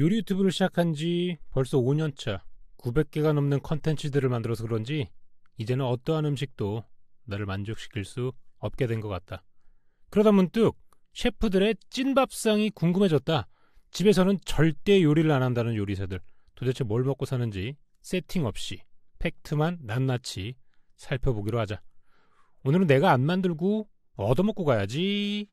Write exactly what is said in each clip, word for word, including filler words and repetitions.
요리 유튜브를 시작한 지 벌써 오 년차 구백 개가 넘는 컨텐츠들을 만들어서 그런지 이제는 어떠한 음식도 나를 만족시킬 수 없게 된 것 같다. 그러다 문득 셰프들의 찐밥상이 궁금해졌다. 집에서는 절대 요리를 안 한다는 요리사들, 도대체 뭘 먹고 사는지 세팅 없이 팩트만 낱낱이 살펴보기로 하자. 오늘은 내가 안 만들고 얻어먹고 가야지.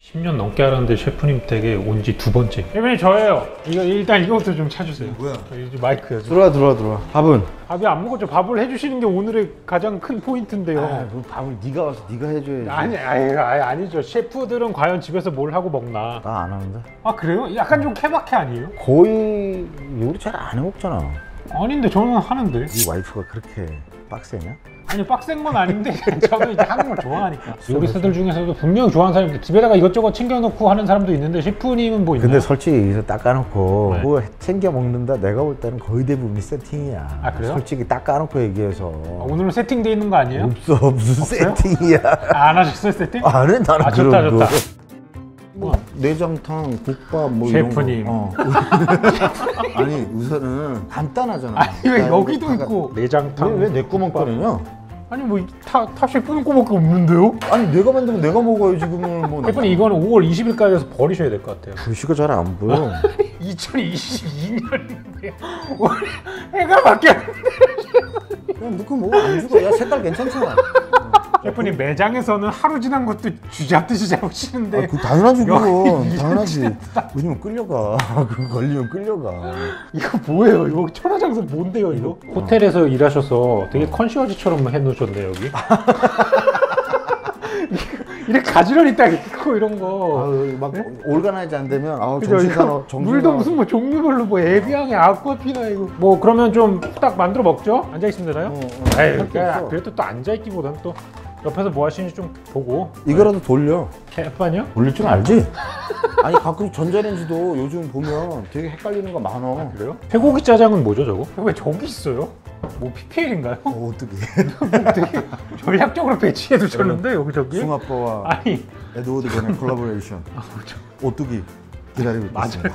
십 년 넘게 하는데 셰프님 댁에 온 지 두 번째. 셰프님 저예요. 이거 일단 이거부터 좀 차주세요. 뭐야? 이제 마이크야. 들어와 들어와 들어와. 밥은? 밥이 안 먹었죠. 밥을 해주시는 게 오늘의 가장 큰 포인트인데요. 아, 뭐 밥을 네가 와서 네가 해줘야지. 아니, 아니, 아니 아니죠. 셰프들은 과연 집에서 뭘 하고 먹나? 나 안 하는데. 아 그래요? 약간 좀 케바케 아니에요? 거의 요리 잘 안 해먹잖아. 아닌데 저는 하는데. 네 와이프가 그렇게 빡세냐? 아니 빡센 건 아닌데 저도 이제 한국을 좋아하니까. 요리사들 중에서도 분명히 좋아하는 사람이 집에다가 이것저것 챙겨놓고 하는 사람도 있는데 셰프님은 뭐 있나요? 근데 솔직히 여기서 딱 까놓고 네. 뭐 챙겨 먹는다 내가 볼 때는 거의 대부분이 세팅이야. 아 그래요? 솔직히 딱 까놓고 얘기해서. 아, 오늘은 세팅돼 있는 거 아니에요? 없어. 무슨 없어요? 세팅이야. 아, 안 하셨어요 세팅? 안 해 나는. 아, 좋다 그런 좋다. 거. 뭐 내장탕, 국밥 뭐 셰프님. 이런 거. 어. 아니 우선은 간단하잖아. 아니 왜 여기도 다가... 있고 내장탕. 왜 내 거만 꺼내냐? 아니 뭐 다 셰프님 거밖에 없는데요? 아니 내가 만들면 내가 먹어요 지금은. 뭐 셰프님 이거는 오월 이십일까지 해서 버리셔야 될 것 같아요. 글씨가 잘 안 보여. 이천이십이 년인데요. 원래 해가 바뀌었는데. 그냥 넣고 먹어 안 죽어. 야 색깔 괜찮잖아. 셰프님 매장에서는 하루 지난 것도 쥐잡듯이 잡으시는데. 아, 그 당연하지 그건. 당연하지. 왜냐면 끌려가. 그거 걸리면 끌려가. 이거 뭐예요? 이거 천하장사 뭔데요 이거? 이거? 호텔에서 어. 일하셔서 되게 어. 컨시어지처럼 해놓으셨네 여기. 이렇게 가지런히 딱 있고 이런 거. 아유, 막 네? 올가나이즈 안 되면 아우 정신사나 정신 물도 무슨 뭐 종류별로 뭐 에비앙에 아쿠아피나 이거 뭐. 그러면 좀 딱 만들어 먹죠? 앉아 있으면 되나요? 어, 어, 에이, 그러니까 그래도 또 앉아 있기보다는 또 옆에서 뭐 하시는지 좀 보고. 이거라도 돌려. 캡판이요? 돌릴 줄 알지? 아니 가끔 전자레인지도 요즘 보면 되게 헷갈리는 거 많아. 아, 그래요? 쇠고기 짜장은 뭐죠 저거? 왜 저기 있어요? 뭐 피피엘인가요? 어, 어떻게 되게 전략적으로 배치해도 줬는데 여기 저기? 숭아빠와 아니 에드워드 콘의 콜라보레이션. 아, 그렇죠. 오뚜기 기다리고 있습니다.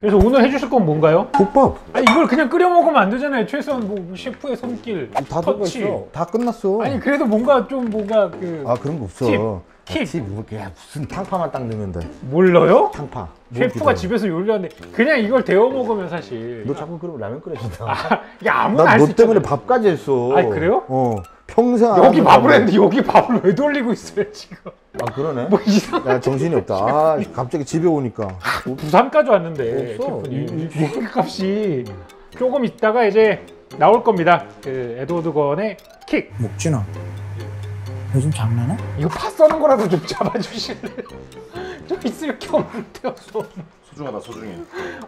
그래서 오늘 해주실 건 뭔가요? 국밥! 아니 이걸 그냥 끓여 먹으면 안 되잖아요. 최소한 뭐 셰프의 손길, 다 터치 다 끝났어. 아니 그래도 뭔가 좀 뭔가 그... 아 그런 거 없어. 팁! 팁! 야 무슨 탕파만 딱 넣으면 돼. 뭘 넣어요? 탕파. 셰프가 집에서 요리하는데 그냥 이걸 데워 먹으면 사실. 너 자꾸 그러면 라면 끓여준다. 아, 야 아무나 알 수 있잖아. 나 너 때문에 밥까지 했어. 아 그래요? 어. 평생 여기 밥을 했는데 여기 밥을 왜 돌리고 있어요 지금? 아 그러네. 뭐 이상. 야 정신이 없다. 아 갑자기 집에 오니까. 아, 부산까지 왔는데. 없어. 값이 조금 있다가 이제 나올 겁니다. 그 에드워드 권의 킥. 목진아. 요즘 장난해? 이거 파 써는 거라도 좀 잡아주실래요? 좀 있을 게 없는데. 소중하다 소중해.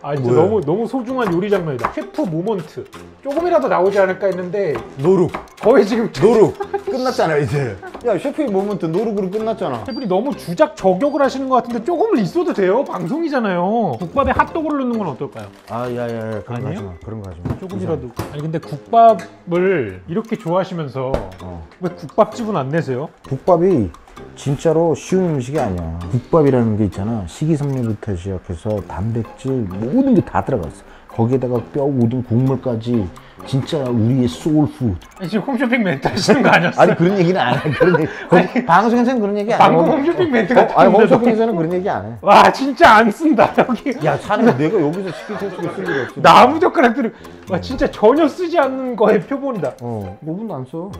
아 이제 뭐예요? 너무 너무 소중한 요리 장면이다. 셰프 모먼트 조금이라도 나오지 않을까 했는데 노룩 거의 지금 노룩 끝났잖아 이제. 야 셰프의 모먼트 노룩으로 끝났잖아. 셰프님 너무 주작 저격을 하시는 것 같은데 조금은 있어도 돼요. 방송이잖아요. 국밥에 핫도그를 넣는 건 어떨까요? 아 야야야 그런 거 하지 마. 그런 거 하지 마. 조금이라도. 아니 근데 국밥을 이렇게 좋아하시면서 어. 왜 국밥집은 안 내세요? 국밥이 진짜로 쉬운 음식이 아니야. 국밥이라는 게 있잖아. 식이섬유부터 시작해서 단백질 모든 게 다 들어갔어. 거기에다가 뼈, 우동, 국물까지 진짜 우리의 소울푸드. 지금 홈쇼핑 멘트 하시는 거 아니었어요? 아니 그런 얘기는 안 해. 그런 얘기. 아니, 방송에서는 그런 얘기 안 해. 방금 홈쇼핑 멘트 같은 거. 아니 홈쇼핑에서는 너무... 그런 얘기 안 해. 와 진짜 안 쓴다 여기. 야 차라리 내가 여기서 치킨 소스를 쓰는 게 없어. 나무젓가락들이 와 진짜 전혀 쓰지 않는 거에 표본이다. 어, 오분도 안 써.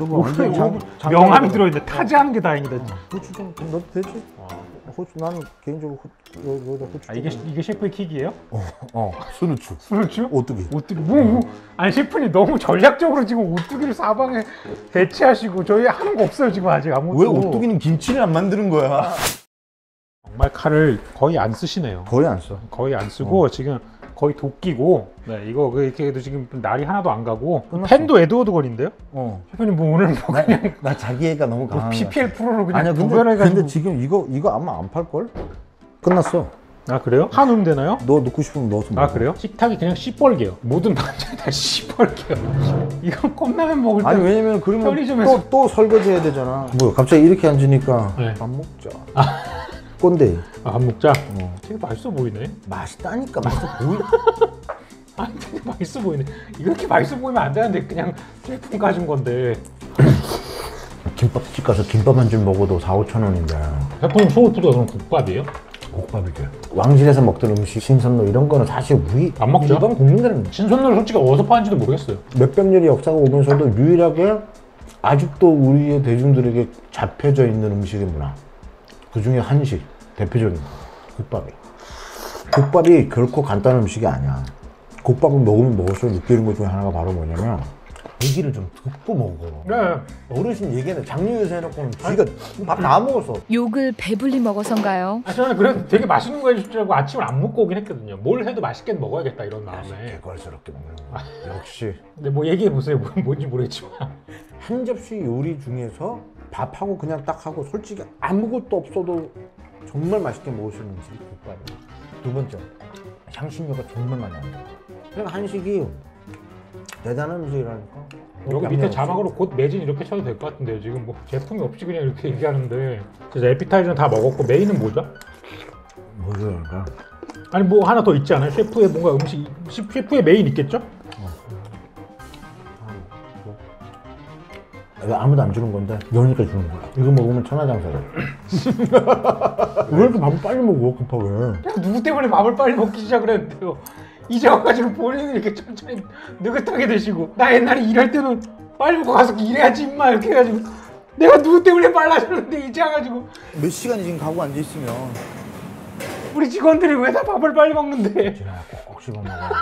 뭐 그래, 장, 장, 명함이 들어있는데 타지 않은 게 다행이다. 어, 고추 좀 넣어도 되지? 어. 고추 나는 개인적으로 호, 여기다 고추. 아, 이게 이게 셰프의 킥이에요? 어, 어. 순우추. 순우추? 오뚜기. 오뚜기. 뭐, 뭐. 아니 셰프님 너무 전략적으로 지금 오뚜기를 사방에 대체하시고 저희 하는 거 없어요 지금 아직 아무것도. 왜 오뚜기는 김치를 안 만드는 거야? 정말 칼을 거의 안 쓰시네요. 거의 안 써. 거의 안 쓰고 어. 지금. 거의 도끼고. 네 이거 이렇게 해도 지금 날이 하나도 안 가고. 끝났어. 펜도 에드워드 권인데요? 어 셰프님 뭐 오늘 뭐 나, 그냥 나 자기애가 너무 강한 뭐 피피엘 프로로 그냥. 아니야 근데, 근데 지금 이거 이거 아마 안 팔걸? 끝났어. 아 그래요? 한 넣으면 되나요? 너 넣고 싶으면 넣어서 먹어. 아 그래요? 식탁이 그냥 시뻘개요. 모든 반찬이 다 시뻘개요. 이건 컵라면 먹을 때 아니 왜냐면 그러면 또, 또 설거지 해야 되잖아. 뭐야 갑자기 이렇게 앉으니까 네. 밥 먹자. 아. 꼰대. 아 밥 먹자? 어. 되게 맛있어 보이네. 맛있다니까 맛있어 보이. 아니 되게 맛있어 보이네. 이렇게 맛있어 보이면 안 되는데 그냥 제품 가진 건데. 김밥집 가서 김밥 한 줄 먹어도 사오천 원인데 셰프님 소울푸드가 그럼 국밥이에요? 국밥이죠. 왕실에서 먹던 음식, 신선로 이런 거는 사실 우리 안 먹죠? 일반 국민들은 신선로를 솔직히 어디서 파는지도 모르겠어요. 몇백 년이 역사가 오면서도 유일하게 아직도 우리의 대중들에게 잡혀져 있는 음식의 문화 그 중에 한식, 대표적인 국밥이. 국밥이 결코 간단한 음식이 아니야. 국밥은 먹으면 먹을수록 느끼는 것 중에 하나가 바로 뭐냐면 얘기를 좀 듣고 먹어. 네. 어르신 얘기는 장류에서 해놓고는 자기가 밥 다 먹었어. 욕을 배불리 먹어서인가요? 아, 저는 그래도 되게 맛있는 거 해줄 줄 알고 아침을 안 먹고 오긴 했거든요. 뭘 해도 맛있게 먹어야겠다 이런 마음에. 걸스럽게 먹는 거야. 아, 역시. 근데 뭐 얘기해보세요. 뭔지 모르겠지만. 한 접시 요리 중에서 밥하고 그냥 딱 하고 솔직히 아무것도 없어도 정말 맛있게 먹을 수 있는 음식이 국밥이야. 두 번째, 향신료가 정말 많이 안 돼. 그냥 한식이 대단한 음식이라니까. 여기 밑에 자막으로 곧 매진 이렇게 쳐도 될 것 같은데요. 지금 뭐 제품이 없이 그냥 이렇게 얘기하는데 진짜 에피타이저는 다 먹었고 메인은 뭐죠? 뭐죠? 그러니까? 아니 뭐 하나 더 있지 않아요? 셰프의 뭔가 음식, 셰프의 메인 있겠죠? 왜 아무도 안 주는 건데 너니까 주는 거야. 이거 먹으면 천하장사야. 왜 이렇게 밥을 빨리 먹어 급하게. 야, 누구 때문에 밥을 빨리 먹기 시작을 했는데요. 이제 와가지고 본인이 이렇게 천천히 느긋하게 되시고 나 옛날에 일할 때는 빨리 먹고 가서 일해야지 임마 이렇게 해가지고 내가 누구 때문에 빨라졌는데 이제 와가지고 몇 시간이 지금 가고 앉아있으면 우리 직원들이 왜 다 밥을 빨리 먹는데 진아야 꼭꼭 씹어 먹어야 돼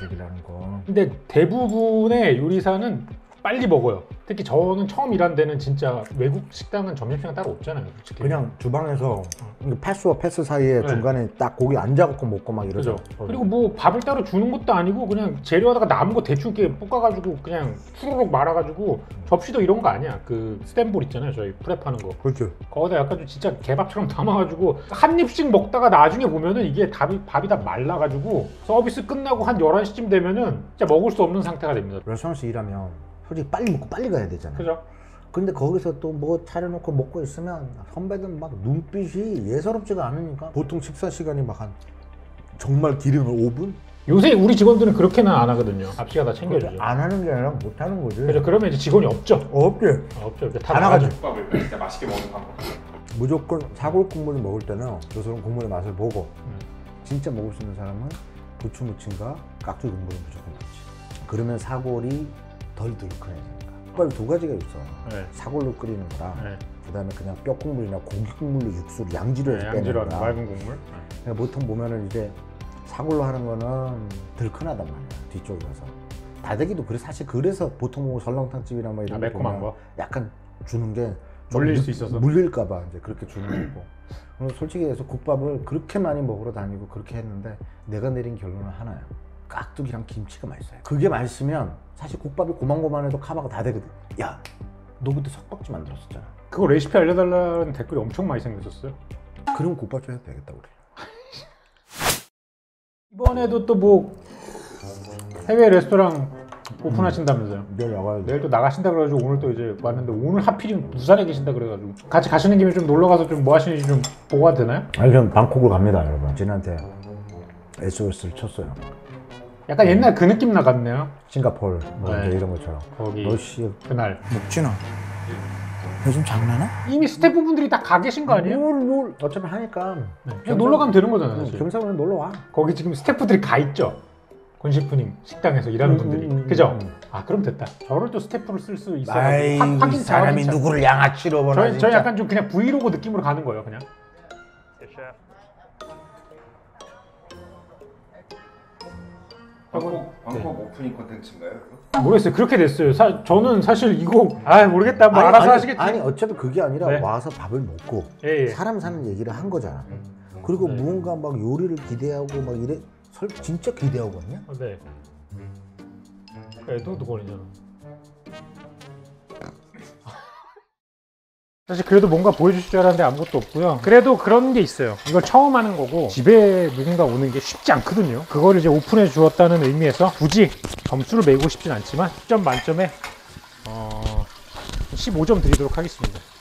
음식이라는 거. 근데 대부분의 요리사는 빨리 먹어요. 특히 저는 처음 일한 데는 진짜 외국 식당은 점심시간 따로 없잖아요. 솔직히. 그냥 주방에서 패스와 패스 사이에 네. 중간에 딱 고기 안 잡고 먹고 막 이러죠. 그리고 뭐 밥을 따로 주는 것도 아니고 그냥 재료하다가 남은 거 대충 이렇게 볶아가지고 그냥 후루룩 말아가지고 접시도 이런 거 아니야. 그 스탠볼 있잖아요. 저희 프랩하는 거. 그렇죠. 거기다 약간 좀 진짜 개밥처럼 담아가지고 한 입씩 먹다가 나중에 보면은 이게 밥이, 밥이 다 말라가지고 서비스 끝나고 한 열한 시쯤 되면은 진짜 먹을 수 없는 상태가 됩니다. 레스토랑에서 일하면 솔직히 빨리 먹고 빨리 가야 되잖아요. 그죠? 근데 거기서 또 뭐 차려놓고 먹고 있으면 선배들 막 눈빛이 예사롭지가 않으니까 보통 식사 시간이 막 한 정말 길으면 오 분? 요새 우리 직원들은 그렇게는 안 하거든요. 앞시가 다 챙겨주죠. 안 하는 게 아니라 못 하는 거지. 그죠? 그러면 이제 직원이 없죠? 어, 없지. 어, 없죠. 다 나가죠. 국밥을 진짜 맛있게 먹는 방법. 무조건 사골 국물을 먹을 때는 저처럼 국물의 맛을 보고 음. 진짜 먹을 수 있는 사람은 부추무침과 깍두기 국물을 무조건 넣지. 그러면 사골이 덜 들끓으니까. 국밥이 두 가지가 있어. 네. 사골로 끓이는 거랑 네. 그다음에 그냥 뼈 국물이나 고기 국물로 육수를 양지로 네, 빼는 거랑 맑은 국물. 네. 보통 보면은 이제 사골로 하는 거는 들큰하단 말이야. 뒤쪽에 가서 다대기도 그래 사실 그래서 보통 뭐 설렁탕 집이나 뭐 이런 아, 매콤한 거 약간 주는 게 물릴 수 있어서 물릴까봐 이제 그렇게 주는 거고. 솔직히 해서 국밥을 그렇게 많이 먹으러 다니고 그렇게 했는데 내가 내린 결론은 하나야. 깍두기랑 김치가 맛있어요. 그게 맛있으면 사실 국밥이 고만고만해도 카바가 다 되거든. 야, 너 그때 석박지 만들었었잖아. 그거 레시피 알려달라는 댓글이 엄청 많이 생겼었어요. 그럼 국밥 좀 해도 되겠다 우리. 이번에도 또 뭐 해외 레스토랑 오픈하신다면서요? 음, 내일 나가야 돼. 내일 또 나가신다 그래가지고 오늘 또 이제 왔는데 오늘 하필이면 부산에 계신다 그래가지고 같이 가시는 김에 좀 놀러 가서 좀 뭐 하시는지 좀 보고 가도 되나요? 아니 그럼 방콕을 갑니다 여러분. 진한테 에스오에스를 쳤어요. 약간 옛날 그 느낌 나갔네요. 싱가폴 뭐 네. 이런 것처럼. 거기 러시아 그날 먹지나. 요즘 장난해? 이미 스태프분들이 다 가 계신 거 아니에요? 뭘, 뭘. 어차피 하니까 네. 그냥 놀러 가면 되는 거잖아요. 응, 경상도는 놀러 와. 거기 지금 스태프들이 가 있죠. 권 셰프님 식당에서 일하는 음, 분들이 음, 그죠? 음. 아 그럼 됐다. 저를 또 스태프로 쓸 수 있어요. 확인 사람이 참. 누구를 양아치로 보나. 저희, 저희 약간 좀 그냥 브이로그 느낌으로 가는 거예요, 그냥. 방콕, 방콕 네. 오프닝 콘텐츠인가요? 모르겠어요. 그렇게 됐어요. 사, 저는 사실 이거 아 모르겠다. 뭐 아니, 알아서 아니, 하시겠지. 아니 어차피 그게 아니라 네. 와서 밥을 먹고 예, 예. 사람 사는 얘기를 한 거잖아. 음, 그리고 네. 무언가 막 요리를 기대하고 막 이래 설 진짜 기대하고 왔냐? 어, 네. 애도 두 번이잖아. 사실 그래도 뭔가 보여주실 줄 알았는데 아무것도 없고요. 그래도 그런 게 있어요. 이걸 처음 하는 거고 집에 누군가 오는 게 쉽지 않거든요. 그걸 이제 오픈해 주었다는 의미에서 굳이 점수를 매기고 싶진 않지만 십 점 만점에 어... 십오 점 드리도록 하겠습니다.